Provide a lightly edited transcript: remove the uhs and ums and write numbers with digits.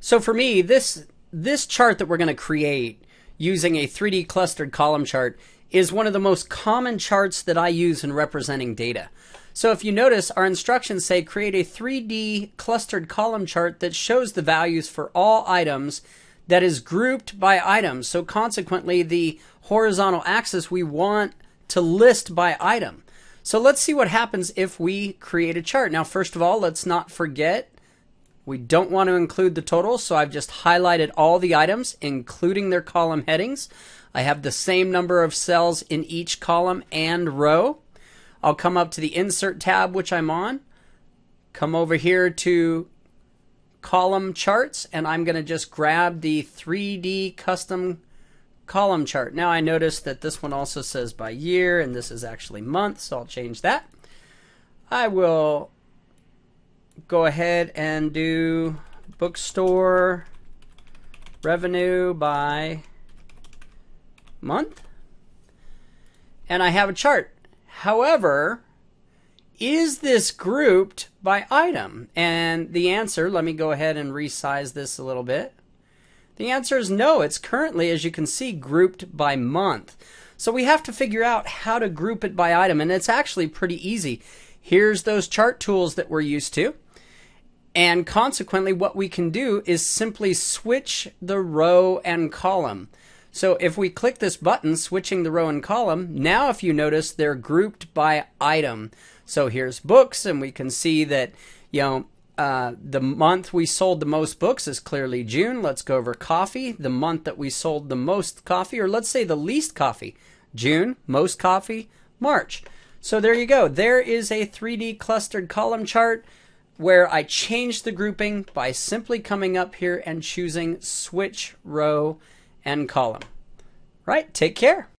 So for me, this chart that we're going to create using a 3D clustered column chart is one of the most common charts that I use in representing data. So if you notice, our instructions say create a 3D clustered column chart that shows the values for all items that is grouped by items. So consequently, the horizontal axis we want to list by item. So let's see what happens if we create a chart. Now, first of all, let's not forget we don't want to include the total, so I've just highlighted all the items, including their column headings. I have the same number of cells in each column and row. I'll come up to the Insert tab, which I'm on, come over here to Column Charts, and I'm going to just grab the 3D Custom Column Chart. Now I notice that this one also says by year, and this is actually month, so I'll change that. I will go ahead and do bookstore revenue by month, and I have a chart. However, is this grouped by item? And the answer, let me go ahead and resize this a little bit. The answer is no. It's currently, as you can see, grouped by month. So we have to figure out how to group it by item, and it's actually pretty easy. Here's those chart tools that we're used to. And consequently, what we can do is simply switch the row and column. So if we click this button, switching the row and column, now if you notice, they're grouped by item. So here's books, and we can see that, you know, the month we sold the most books is clearly June. Let's go over coffee. The month that we sold the most coffee, or let's say the least coffee, June, most coffee, March. So there you go. There is a 3D clustered column chart where I change the grouping by simply coming up here and choosing switch row and column. Right, take care.